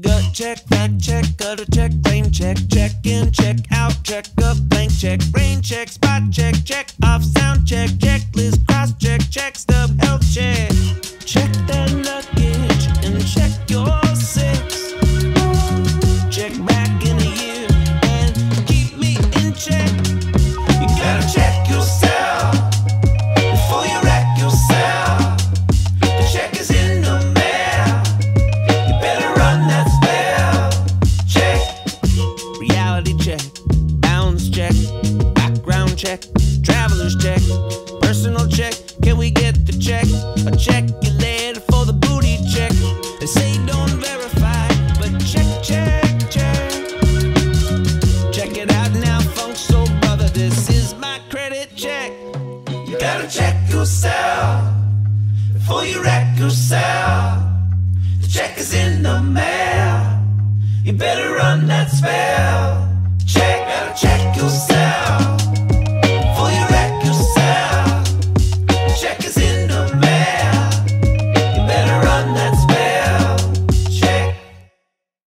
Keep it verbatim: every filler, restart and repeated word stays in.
Gut check, fact check, gutter check, frame check, check in, check out, check up, blank check, rain check, spot check, check off, sound check, checklist, cross check, check stub, health check. Check that luggage and check your six. Check back in a year and keep me in check. You gotta check yourself before you wreck yourself. The check is in the mail. You better run that spell. Check. Reality check. Bounds check. Background check. Travelers check. Personal check. Can we get the check? A check you later for the booty check. They say don't verify, but check, check, check. Check it out now, funk soul brother. This is my credit check. You gotta check yourself before you wreck yourself. The check is in the mail. You better run that spell.